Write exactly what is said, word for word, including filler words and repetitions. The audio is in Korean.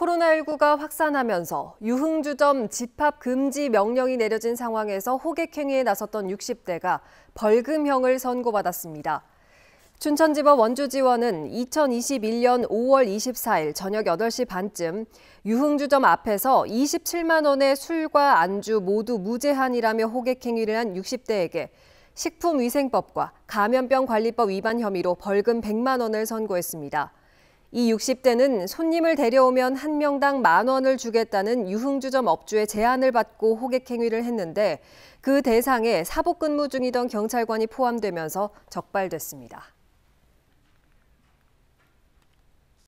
코로나 일구가 확산하면서 유흥주점 집합금지 명령이 내려진 상황에서 호객행위에 나섰던 육십 대가 벌금형을 선고받았습니다. 춘천지법 원주지원은 이천이십일년 오월 이십사일 저녁 여덟시 반쯤 유흥주점 앞에서 이십칠만 원의 술과 안주 모두 무제한이라며 호객행위를 한 육십 대에게 식품위생법과 감염병관리법 위반 혐의로 벌금 백만 원을 선고했습니다. 이 육십 대는 손님을 데려오면 한 명당 만 원을 주겠다는 유흥주점 업주의 제안을 받고 호객행위를 했는데 그 대상에 사복근무 중이던 경찰관이 포함되면서 적발됐습니다.